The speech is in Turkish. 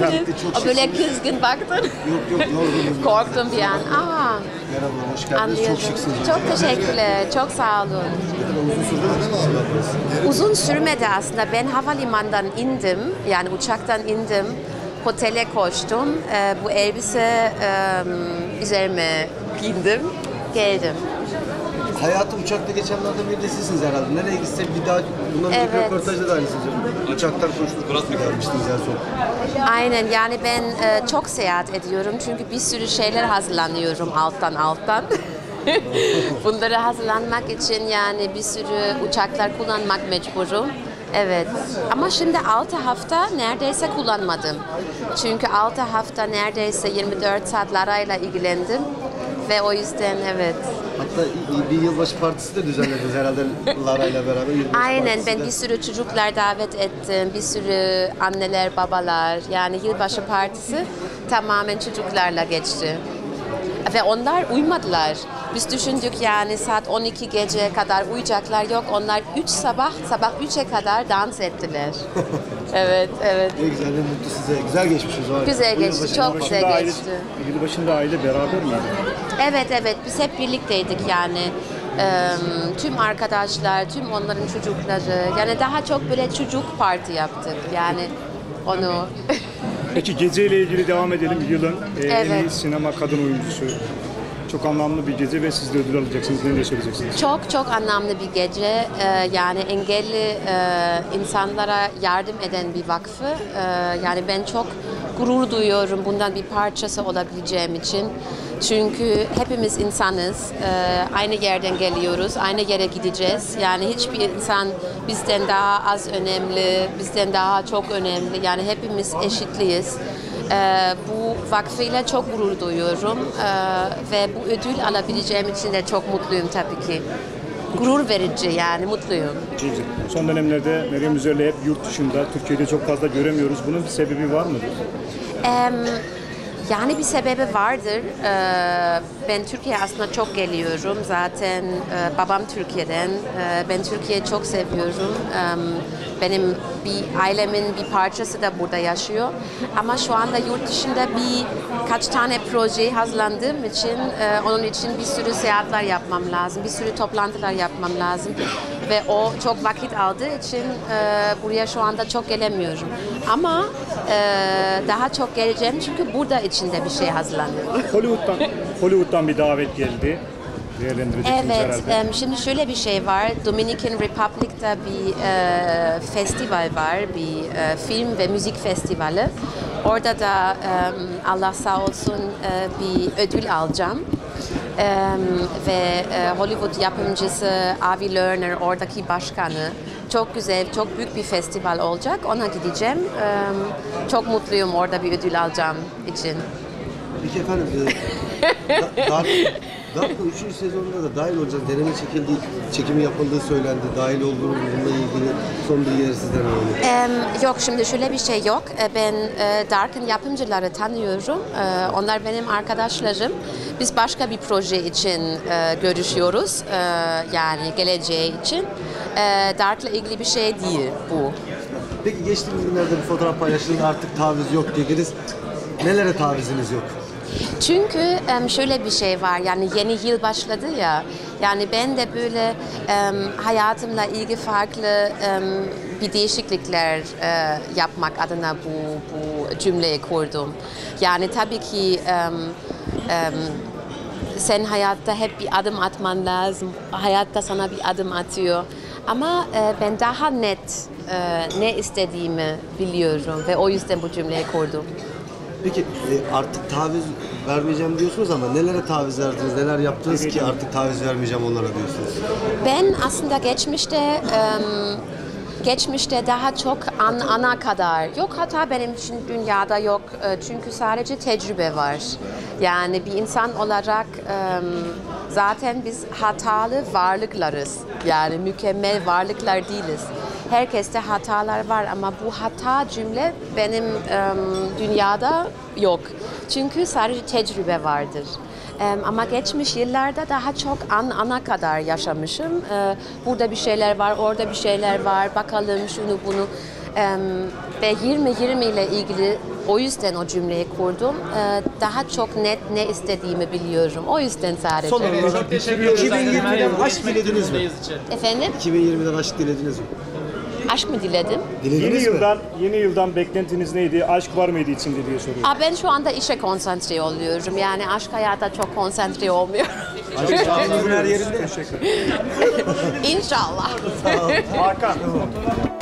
misiniz? O böyle kızgın baktın. Yok yok, yorgunum. Korktum bir an. Aa. Merhaba, hoş geldiniz. Çok şıksınız. Çok teşekkürler. Çok sağ olun. Uzun sürmedi aslında. Ben havalimanından indim. Yani uçaktan indim. Otele koştum. Bu elbise üzerime giydim. Geldim. Hayatı uçakta geçenlerden biri de sizsiniz herhalde. Nereye gitsem bir daha, bunların evet. Bir röportajda da aynısınız. Uçaktan koştuk, Murat mı gelmiştiniz en son? Aynen, yani ben çok seyahat ediyorum çünkü bir sürü şeyler hazırlanıyorum alttan. Bunları hazırlanmak için yani bir sürü uçaklar kullanmak mecburum. Evet, ama şimdi 6 hafta neredeyse kullanmadım. Çünkü 6 hafta neredeyse 24 saat arayla ilgilendim. Ve o yüzden evet. Hatta bir yılbaşı partisi de düzenlediniz herhalde Lara'yla beraber. Aynen, ben bir sürü çocuklar davet ettim, bir sürü anneler, babalar. Yani yılbaşı partisi tamamen çocuklarla geçti. Ve onlar uyumadılar. Biz düşündük yani saat 12 gece kadar uyuyacaklar, yok. Onlar 3 sabah 3'e kadar dans ettiler. Evet, evet. Ne güzel, ne mutlu size. Güzel geçmiş o zaman. Güzel geçti, çok güzel geçti. Yılbaşında aile beraber mi? Evet, evet. Biz hep birlikteydik yani. Tüm arkadaşlar, tüm onların çocukları. Yani daha çok böyle çocuk parti yaptık. Yani onu... Peki geceyle ilgili devam edelim. Yılın en iyi sinema kadın oyuncusu. Çok anlamlı bir gece ve siz de ödül alacaksınız. Ne söyleyeceksiniz? Çok çok anlamlı bir gece. Yani engelli insanlara yardım eden bir vakfı. Yani ben çok gurur duyuyorum bundan bir parçası olabileceğim için. Çünkü hepimiz insanız. Aynı yerden geliyoruz, aynı yere gideceğiz. Yani hiçbir insan bizden daha az önemli, bizden daha çok önemli. Yani hepimiz eşitliyiz. Bu vakfıyla çok gurur duyuyorum ve bu ödül alabileceğim için de çok mutluyum tabii ki. Gurur verici yani, mutluyum. Son dönemlerde Meryem Uzerli hep yurt dışında, Türkiye'de çok fazla göremiyoruz. Bunun bir sebebi var mıdır? Yani bir sebebi vardır. Ben Türkiye'ye aslında çok geliyorum. Zaten babam Türkiye'den. Ben Türkiye'yi çok seviyorum. Benim ailemin bir parçası da burada yaşıyor. Ama şu anda yurt dışında birkaç tane proje hazırlandığım için onun için bir sürü seyahatler yapmam lazım. Bir sürü toplantılar yapmam lazım. Ve o çok vakit aldığı için buraya şu anda çok gelemiyorum. Ama daha çok geleceğim çünkü burada içinde bir şey hazırlanıyor. Hollywood'dan bir davet geldi. Evet, şimdi şöyle bir şey var. Dominican Republic'ta bir festival var, bir film ve müzik festivali. Orada da Allah sağ olsun bir ödül alacağım. Ve Hollywood yapımcısı Avi Lerner, oradaki başkanı. Çok güzel, çok büyük bir festival olacak. Ona gideceğim. Çok mutluyum orada bir ödül alacağım için. Peki efendim, Dark'ın 3. sezonunda da dahil olacağız. Deneme çekimi yapıldığı söylendi. Dahil olduğunuz bununla ilgili son bilgileri sizden alalım. Yok, şimdi şöyle bir şey yok. Ben Dark'ın yapımcıları tanıyorum. Onlar benim arkadaşlarım. Biz başka bir proje için görüşüyoruz. Yani geleceği için. Dark'la ilgili bir şey değil bu. Peki geçtiğimiz günlerde bir fotoğraf paylaştınız. Artık taviz yok dediniz. Nelere taviziniz yok? Çünkü şöyle bir şey var, yani yeni yıl başladı ya, yani ben de böyle hayatımla ilgili farklı bir değişiklikler yapmak adına bu cümleyi kurdum. Yani tabii ki sen hayatta hep bir adım atman lazım, hayatta sana bir adım atıyor. Ama ben daha net ne istediğimi biliyorum ve o yüzden bu cümleyi kurdum. Peki artık taviz vermeyeceğim diyorsunuz ama nelere taviz verdiniz, neler yaptınız ki artık taviz vermeyeceğim onlara diyorsunuz? Ben aslında geçmişte daha çok ana kadar, yok hata benim için dünyada yok çünkü sadece tecrübe var. Yani bir insan olarak zaten biz hatalı varlıklarız, yani mükemmel varlıklar değiliz. Herkeste hatalar var ama bu hata cümle benim dünyada yok. Çünkü sadece tecrübe vardır. Ama geçmiş yıllarda daha çok ana kadar yaşamışım. Burada bir şeyler var, orada bir şeyler var, bakalım şunu bunu. Ve 2020 ile ilgili O yüzden o cümleyi kurdum. Daha çok net ne istediğimi biliyorum. O yüzden sadece. Son olarak çok teşekkür ederim. 2020'den aşk dilediniz mi? Efendim? 2020'den aşk dilediniz mi? Aşk mı diledim? Yeni yıldan beklentiniz neydi? Aşk var mıydı içinde diye soruyorum. Aa, ben şu anda işe konsantre oluyorum. Yani aşk hayata çok konsantre olmuyor. Aşk her yerinde. İnşallah. Sağ ol. Hakan.